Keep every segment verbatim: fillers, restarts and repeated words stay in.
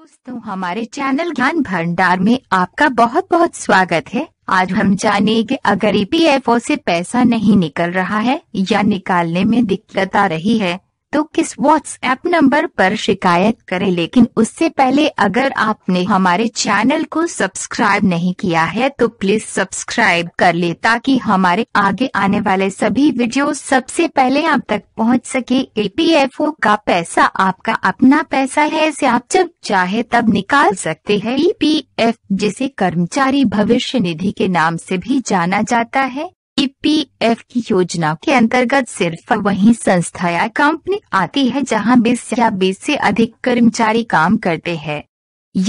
दोस्तों, हमारे चैनल ज्ञान भंडार में आपका बहुत बहुत स्वागत है। आज हम जानेंगे अगर ई पी एफ ओ से पैसा नहीं निकल रहा है या निकालने में दिक्कत आ रही है तो किस व्हाट्सएप नंबर पर शिकायत करें। लेकिन उससे पहले अगर आपने हमारे चैनल को सब्सक्राइब नहीं किया है तो प्लीज सब्सक्राइब कर ले ताकि हमारे आगे आने वाले सभी वीडियो सबसे पहले आप तक पहुंच सके। ई पी एफ ओ का पैसा आपका अपना पैसा है, इसे आप जब चाहे तब निकाल सकते हैं। ई पी एफ जिसे कर्मचारी भविष्य निधि के नाम से भी जाना जाता है, ई पी एफ की योजना के अंतर्गत सिर्फ वही संस्था या कंपनी आती है जहां बीस या बीस से अधिक कर्मचारी काम करते हैं।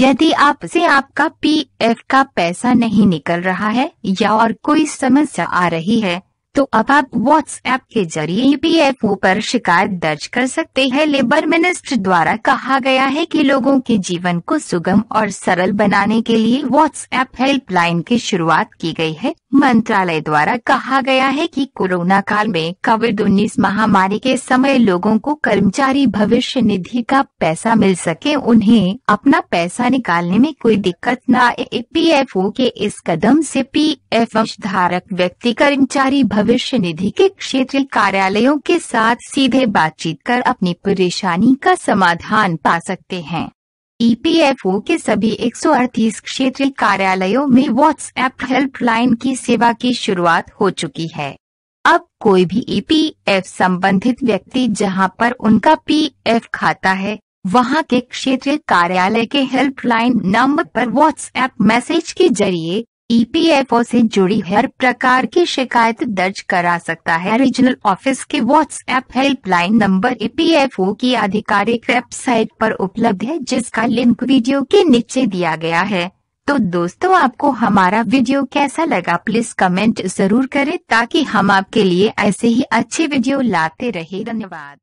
यदि आपसे आपका पी एफ का पैसा नहीं निकल रहा है या और कोई समस्या आ रही है तो अब आप व्हाट्सएप के जरिए ई पी एफ ओ पर शिकायत दर्ज कर सकते हैं। लेबर मिनिस्टर द्वारा कहा गया है कि लोगों के जीवन को सुगम और सरल बनाने के लिए व्हाट्सएप हेल्पलाइन की शुरुआत की गई है। मंत्रालय द्वारा कहा गया है कि कोरोना काल में कोविड उन्नीस महामारी के समय लोगों को कर्मचारी भविष्य निधि का पैसा मिल सके, उन्हें अपना पैसा निकालने में कोई दिक्कत न आए। ई पी एफ ओ के इस कदम से पी एफ धारक व्यक्ति कर्मचारी भविष्य निधि के क्षेत्रीय कार्यालयों के साथ सीधे बातचीत कर अपनी परेशानी का समाधान पा सकते हैं। ई पी एफ ओ के सभी एक सौ अड़तीस क्षेत्रीय कार्यालयों में व्हाट्सएप हेल्पलाइन की सेवा की शुरुआत हो चुकी है। अब कोई भी ई पी एफ संबंधित व्यक्ति जहां पर उनका पी एफ खाता है वहां के क्षेत्रीय कार्यालय के हेल्पलाइन नंबर पर व्हाट्सएप मैसेज के जरिए ई पी एफ ओ से जुड़ी हर प्रकार की शिकायत दर्ज करा सकता है। रीजनल ऑफिस के WhatsApp helpline number E P F O की आधिकारिक वेबसाइट पर उपलब्ध है जिसका लिंक वीडियो के नीचे दिया गया है। तो दोस्तों, आपको हमारा वीडियो कैसा लगा प्लीज कमेंट जरूर करें ताकि हम आपके लिए ऐसे ही अच्छे वीडियो लाते रहे। धन्यवाद।